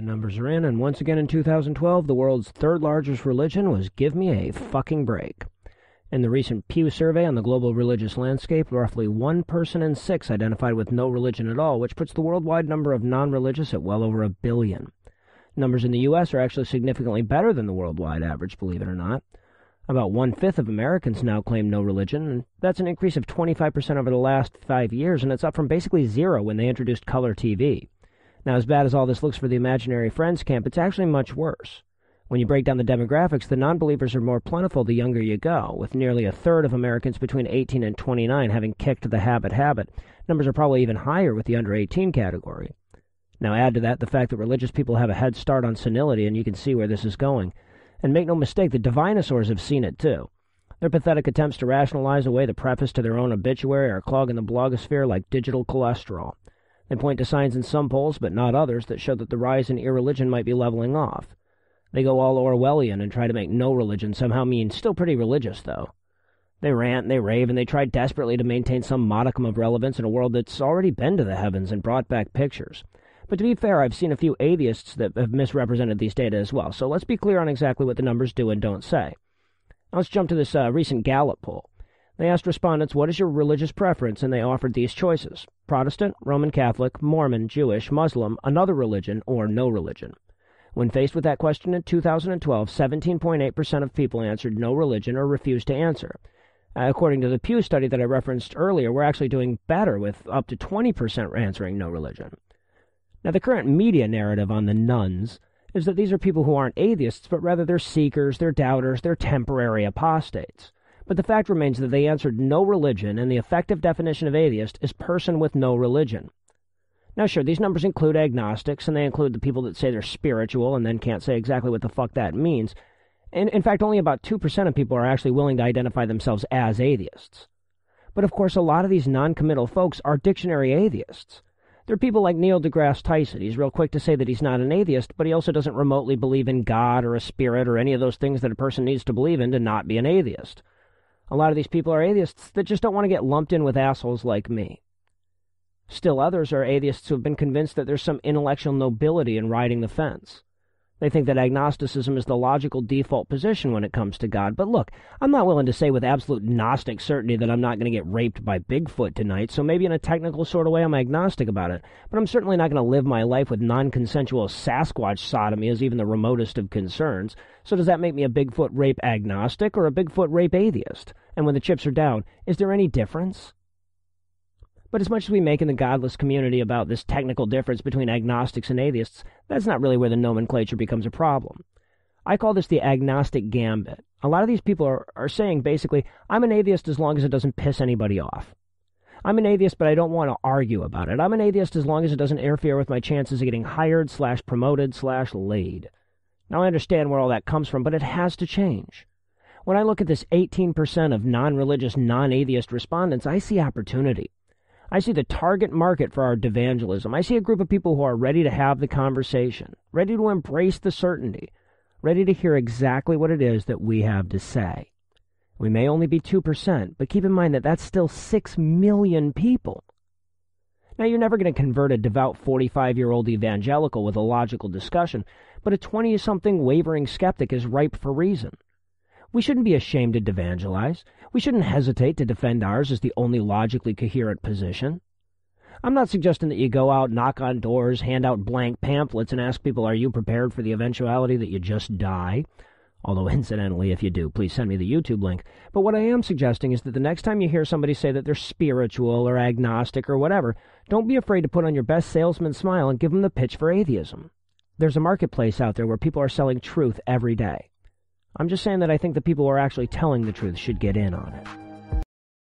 The numbers are in, and once again in 2012, the world's third largest religion was "Give me a fucking break." In the recent Pew survey on the global religious landscape, roughly 1 person in 6 identified with no religion at all, which puts the worldwide number of non-religious at well over 1 billion. Numbers in the U.S. are actually significantly better than the worldwide average, believe it or not. About 1/5 of Americans now claim no religion, and that's an increase of 25% over the last 5 years, and it's up from basically zero when they introduced color TV. Now, as bad as all this looks for the imaginary friends camp, it's actually much worse. When you break down the demographics, the non-believers are more plentiful the younger you go, with nearly 1/3 of Americans between 18 and 29 having kicked the habit. Numbers are probably even higher with the under 18 category. Now add to that the fact that religious people have a head start on senility, and you can see where this is going. And make no mistake, the divinosaurs have seen it, too. Their pathetic attempts to rationalize away the preface to their own obituary are clogging the blogosphere like digital cholesterol. They point to signs in some polls, but not others, that show that the rise in irreligion might be leveling off. They go all Orwellian and try to make no religion somehow mean still pretty religious, though. They rant, they rave, and they try desperately to maintain some modicum of relevance in a world that's already been to the heavens and brought back pictures. But to be fair, I've seen a few atheists that have misrepresented these data as well, so let's be clear on exactly what the numbers do and don't say. Now let's jump to this recent Gallup poll. They asked respondents, what is your religious preference, and they offered these choices: Protestant, Roman Catholic, Mormon, Jewish, Muslim, another religion, or no religion. When faced with that question in 2012, 17.8% of people answered no religion or refused to answer. According to the Pew study that I referenced earlier, we're actually doing better, with up to 20% answering no religion. Now, the current media narrative on the nuns is that these are people who aren't atheists, but rather they're seekers, they're doubters, they're temporary apostates. But the fact remains that they answered no religion, and the effective definition of atheist is person with no religion. Now, sure, these numbers include agnostics, and they include the people that say they're spiritual and then can't say exactly what the fuck that means. And in fact, only about 2% of people are actually willing to identify themselves as atheists. But of course, a lot of these non-committal folks are dictionary atheists. There are people like Neil deGrasse Tyson. He's real quick to say that he's not an atheist, but he also doesn't remotely believe in God or a spirit or any of those things that a person needs to believe in to not be an atheist. A lot of these people are atheists that just don't want to get lumped in with assholes like me. Still others are atheists who have been convinced that there's some intellectual nobility in riding the fence. They think that agnosticism is the logical default position when it comes to God. But look, I'm not willing to say with absolute Gnostic certainty that I'm not going to get raped by Bigfoot tonight, so maybe in a technical sort of way I'm agnostic about it. But I'm certainly not going to live my life with non-consensual Sasquatch sodomy as even the remotest of concerns. So does that make me a Bigfoot rape agnostic or a Bigfoot rape atheist? And when the chips are down, is there any difference? But as much as we make in the godless community about this technical difference between agnostics and atheists, that's not really where the nomenclature becomes a problem. I call this the agnostic gambit. A lot of these people are saying basically, I'm an atheist as long as it doesn't piss anybody off. I'm an atheist, but I don't want to argue about it. I'm an atheist as long as it doesn't interfere with my chances of getting hired / promoted / laid. Now I understand where all that comes from, but it has to change. When I look at this 18% of non-religious, non-atheist respondents, I see opportunity. I see the target market for our evangelism. I see a group of people who are ready to have the conversation, ready to embrace the certainty, ready to hear exactly what it is that we have to say. We may only be 2%, but keep in mind that that's still 6 million people. Now, you're never going to convert a devout 45-year-old evangelical with a logical discussion, but a 20-something wavering skeptic is ripe for reason. We shouldn't be ashamed to evangelize. We shouldn't hesitate to defend ours as the only logically coherent position. I'm not suggesting that you go out, knock on doors, hand out blank pamphlets, and ask people, are you prepared for the eventuality that you just die? Although, incidentally, if you do, please send me the YouTube link. But what I am suggesting is that the next time you hear somebody say that they're spiritual or agnostic or whatever, don't be afraid to put on your best salesman smile and give them the pitch for atheism. There's a marketplace out there where people are selling truth every day. I'm just saying that I think the people who are actually telling the truth should get in on it.